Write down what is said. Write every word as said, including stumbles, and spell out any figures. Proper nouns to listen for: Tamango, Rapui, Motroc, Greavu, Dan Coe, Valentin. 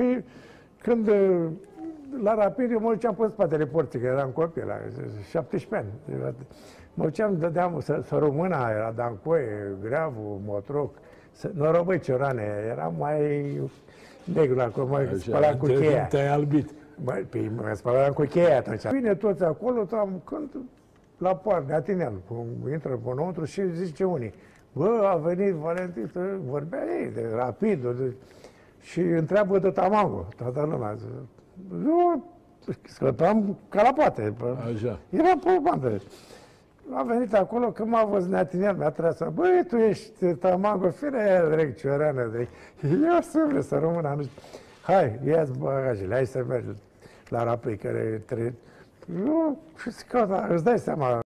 Și când la Rapid, eu mă duceam pe spatele porții, că eram copil, la șaptesprezece ani. Mă duceam, dădeam, să, să Româna, era Dan Coe, Greavu, Motroc, Norobăi Ciorane, eram mai negru acolo, mă spălam cu cheia. Te-ai albit. Mă, mă spălam cu cheia atunci. Bine, toți acolo, am, când la poartă, atineam, intră pe înăuntru și zice unii, bă, a venit Valentin, să vorbea ei, de Rapid, de, și întreabă de Tamango, toată lumea. Eu scăpam ca la poate. Așa. Era pe o bandă. A venit acolo, când m-a văzut neatinel, mi-a tras, băi, tu ești Tamango, firea aia direct, Cioreană, direct. Eu să vreau să Româna, nu știu. Hai, ia-ți bagajele, hai să mergi la Rapui, care trebuie. Eu, și zic, îți dai seama.